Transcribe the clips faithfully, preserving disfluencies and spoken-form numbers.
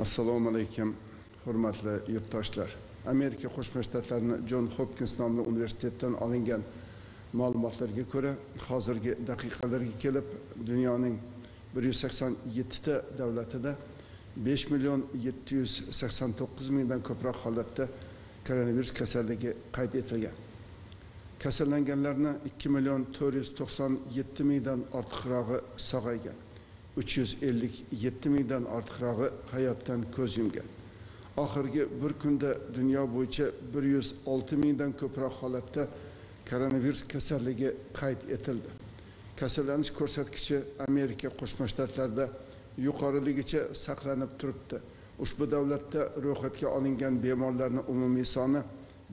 Assalomu alaykum, hurmatli yurtdoshlar. Amerika Qo'shma Shtatlarining John Hopkins nomli universitetdan olingan ma'lumotlarga ko'ra, hozirgi daqiqalarga kelib, dunyoning bir yuz sakson yetti ta davlatida besh million yetti yuz sakson to'qqiz ming dan ko'proq holatda koronavirus kasalligi qayd etilgan. Kasallanganlarni ikki million to'rt yuz to'qson yetti ming dan ortiqrog'i sog'aygan. uch yuz ellik yetti mingdan ortiqrog'i hayotdan ko'z yumgan. Oxirgi bir kunda dunyo bo'yicha bir yuz olti ming dan ko'proq holatda koronavirus kasalligi qayd etildi. Kasallanish ko'rsatkichi Amerika Qo'shma Shtatlarida yuqoriligicha saqlanib turibdi. Ushbu davlatda ro'yxatga olingan bemorlarning umumiy soni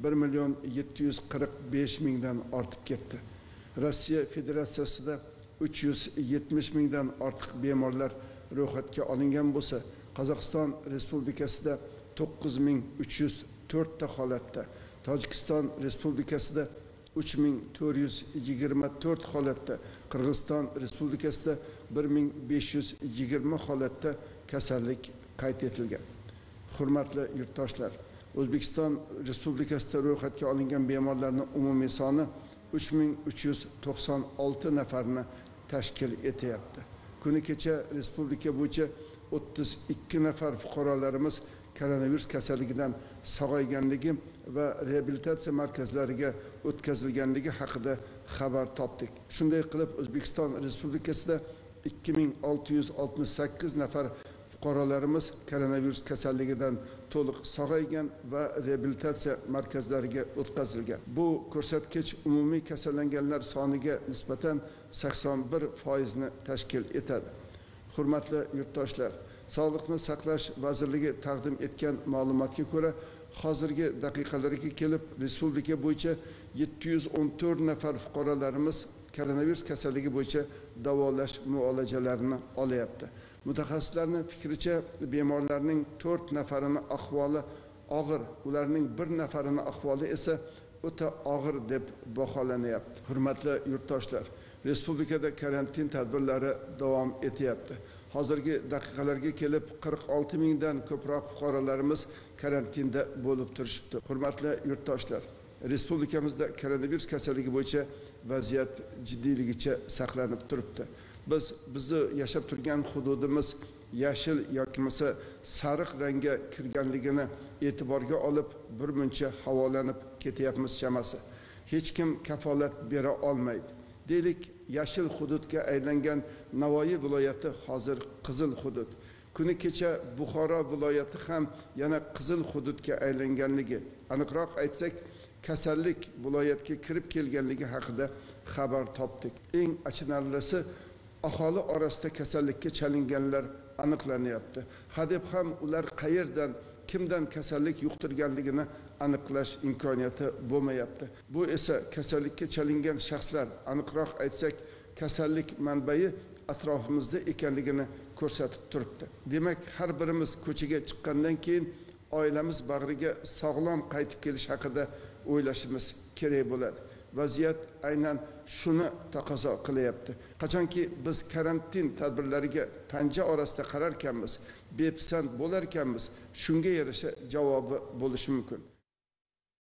bir million yetti yuz qirq besh mingdan ortib ketdi. Rossiya Federatsiyasida uch yuz yetmish mingdan ortiq bemorlar ro'yxatga olingan bo'lsa, Qozog'iston Respublikasida to'qqiz ming uch yuz to'rt ta holatda, Tojikiston Respublikasida uch ming to'rt yuz yigirma to'rt holatda, Qirg'iziston Respublikasida bir ming besh yuz yigirma holatda kasallik qayd etilgan. Hurmatli yurtdoshlar, O'zbekiston Respublikasida ro'yxatga olingan bemorlarning umumiy soni uch ming uch yuz to'qson olti nafarni tashkil etyapti. Kuni kecha respublika bo'yicha o'ttiz ikki nafar fuqarolarimiz koronavirus kasalligidan sog'ayganligi va reabilitatsiya markazlariga o'tkazilganligi haqida xabar topdik. Shunday qilib, O'zbekiston Respublikasida ikki ming olti yuz oltmish sakkiz nafar fuqarolarimiz koronavirus kasalligidan to'liq sog'aygan va reabilitatsiya markazlariga o'tkazilgan. Bu ko'rsatkich umumiy kasallanganlar soniga nisbatan sakson bir foiz ni tashkil etadi. Hurmatli yurtdoshlar, Sog'liqni saqlash vazirligi taqdim etgan ma'lumotga ko'ra, hozirgi daqiqalarga kelib respublika bo'yicha yetti yuz o'n to'rt nafar fuqarolarimiz koronavirus kasalligi bo'yicha davolash muolajalarini olyapti. Mutaxassislarning fikricha, bemorlarning to'rt nafarini ahvoli og'ir, ularning bir nafarini ahvoli esa o'ta og'ir deb baholanyapti. Hurmatli yurtdoshlar, respublikada karantin tadbirlari davom etyapti. Hozirgi daqiqalarga kelib qirq olti ming dan ko'proq fuqarolarimiz karantinda bo'lib turishibdi. Hurmatli yurtdoshlar, respublikamizda koronavirus kasalligi bo'yicha vaziyat jiddiyligicha saqlanib turibdi. Biz bizni yashab turgan hududimiz yashil yoki bo'lmasa sariq rangga kirganligini e'tiborga olib, birmuncha havolanib ketyapmiz chamasi. Hech kim kafolat bera olmaydi. Deylik, yashil hududga aylangan Navoiy viloyati hozir qizil hudud. Kuni kecha Buxoro viloyati ham yana qizil hududga aylanganligi, aniqroq aytsak, kasallik viloyatga kirib kelganligi haqida xabar topdik. Eng achinarlisi, aholi orasida kasallikka chalinganlar aniqlanyapti. Hadeb ham ular qayerdan, kimdan kasallik yuqtirganligini aniqlash imkoniyati bo'lmayapti. Bu esa kasallikka chalingan shaxslar, aniqroq aytsak, kasallik manbai atrofimizda ekanligini ko'rsatib turibdi. Demak, har birimiz ko'chaga chiqqandan keyin oilamiz bag'riga sog'lom qaytib kelish haqida o'ylashimiz kerak bo'ladi. Vaziyat aynan shuni taqozo qilyapti. Qachonki biz karantin tadbirlariga panja orasida qararkanmiz, bepisand bo'larkanmiz, shunga yarasha javobi bo'lishi mumkin.